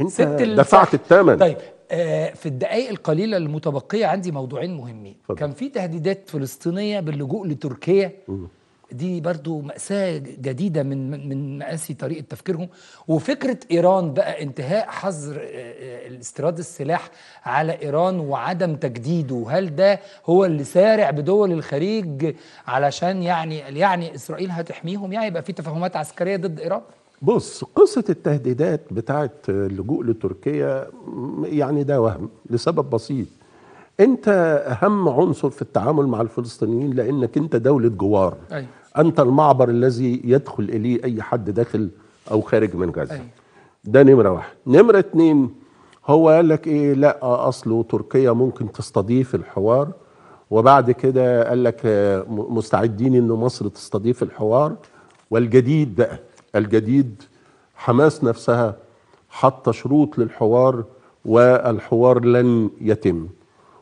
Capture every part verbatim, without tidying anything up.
انت دفعت الثمن. طيب آه في الدقائق القليله المتبقيه عندي موضوعين مهمين. فضل. كان في تهديدات فلسطينيه باللجوء لتركيا. م. دي برضو مأساة جديدة من من مآسي طريقة تفكيرهم، وفكرة إيران بقى انتهاء حظر استيراد السلاح على إيران وعدم تجديده، هل ده هو اللي سارع بدول الخليج علشان يعني يعني إسرائيل هتحميهم؟ يعني يبقى في تفاهمات عسكرية ضد إيران؟ بص، قصة التهديدات بتاعت اللجوء لتركيا يعني ده وهم، لسبب بسيط. أنت أهم عنصر في التعامل مع الفلسطينيين لأنك أنت دولة جوار. أي. أنت المعبر الذي يدخل إليه أي حد داخل أو خارج من غزة. أي. ده نمرة واحد. نمرة اتنين، هو قال لك إيه؟ لا أصله تركيا ممكن تستضيف الحوار، وبعد كده قال لك مستعدين إن مصر تستضيف الحوار. والجديد بقى، الجديد حماس نفسها حط شروط للحوار والحوار لن يتم،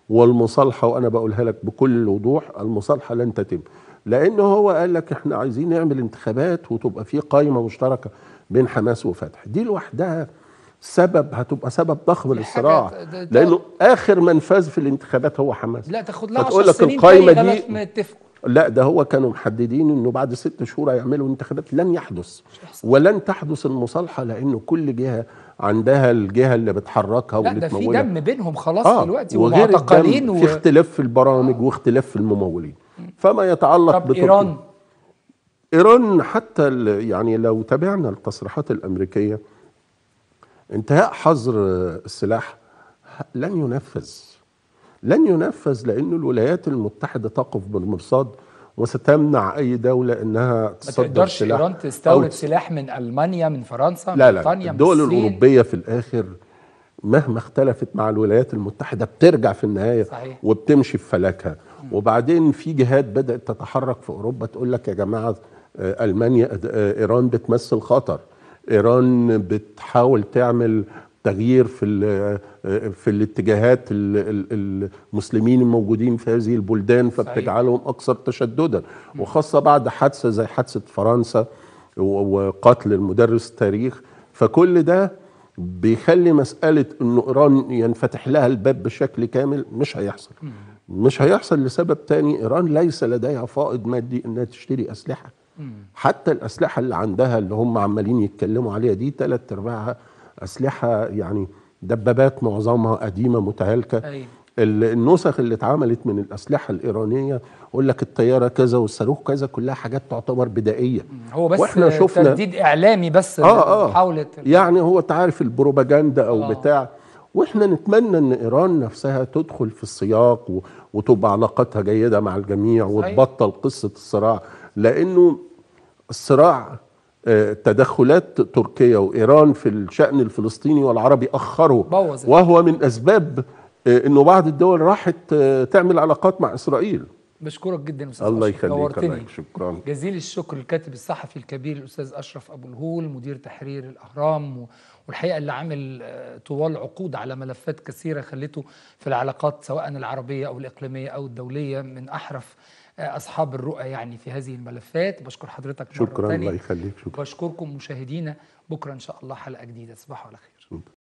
والمصالحة، وأنا بقولها لك بكل وضوح، المصالحة لن تتم، لأنه هو قال لك إحنا عايزين نعمل انتخابات وتبقى في قائمة مشتركة بين حماس وفتح. دي لوحدها سبب، هتبقى سبب ضخم للصراع، لأنه آخر من فاز في الانتخابات هو حماس. لا تاخد لها عشر سنين تاني غلط. لا ده هو كانوا محددين إنه بعد ست شهور هيعملوا انتخابات، لن يحدث ولن تحدث المصالحة، لأنه كل جهة عندها الجهه اللي بتحركها واللي تمولها. لا ده في دم بينهم خلاص آه دلوقتي، ومعتقلين، وفي اختلاف في البرامج آه واختلاف في الممولين. فما يتعلق بتركيا. ايران ايران حتى يعني لو تابعنا التصريحات الامريكيه، انتهاء حظر السلاح لن ينفذ، لن ينفذ لانه الولايات المتحده تقف بالمرصاد وستمنع أي دولة إنها تصدر سلاح. ما تقدرش إيران تستورد سلاح من ألمانيا، من فرنسا، لا من بريطانيا، من الصين. الدول الأوروبية في الآخر مهما اختلفت مع الولايات المتحدة بترجع في النهاية. صحيح. وبتمشي في فلكها. وبعدين في جهات بدأت تتحرك في أوروبا تقول لك يا جماعة ألمانيا، إيران بتمثل خطر، إيران بتحاول تعمل تغيير في في الاتجاهات المسلمين الموجودين في هذه البلدان، فبتجعلهم اكثر تشددا، وخاصه بعد حادثه زي حادثه فرنسا وقتل المدرس التاريخ. فكل ده بيخلي مساله انه ايران ينفتح لها الباب بشكل كامل مش هيحصل. مش هيحصل لسبب ثاني، ايران ليس لديها فائض مادي انها تشتري اسلحه. حتى الاسلحه اللي عندها اللي هم عمالين يتكلموا عليها دي، ثلاث ارباعها أسلحة يعني دبابات معظمها قديمة متهالكة. أي. النسخ اللي اتعملت من الأسلحة الإيرانية يقول لك الطيارة كذا والصاروخ كذا، كلها حاجات تعتبر بدائية. هو بس واحنا شفنا ترديد إعلامي بس آه آه محاولة يعني هو تعرف البروباجندا أو آه. بتاع. واحنا نتمنى أن إيران نفسها تدخل في السياق وتبقى علاقتها جيدة مع الجميع. صحيح. وتبطل قصة الصراع، لأنه الصراع تدخلات تركيا وإيران في الشأن الفلسطيني والعربي أخره، وهو من أسباب أنه بعض الدول راحت تعمل علاقات مع إسرائيل. بشكرك جدا أستاذ أشرف، الله يخليك. شكرا جزيل الشكر الكاتب الصحفي الكبير الأستاذ أشرف أبو الهول، مدير تحرير الأهرام، والحقيقة اللي عامل طوال عقود على ملفات كثيرة خلته في العلاقات سواء العربية أو الإقليمية أو الدولية من أحرف أصحاب الرؤى يعني في هذه الملفات. بشكر حضرتك مرة تانية. شكرا، الله يخليك. شكرا. بشكركم مشاهدينا، بكرة إن شاء الله حلقة جديدة. تصبحوا على خير.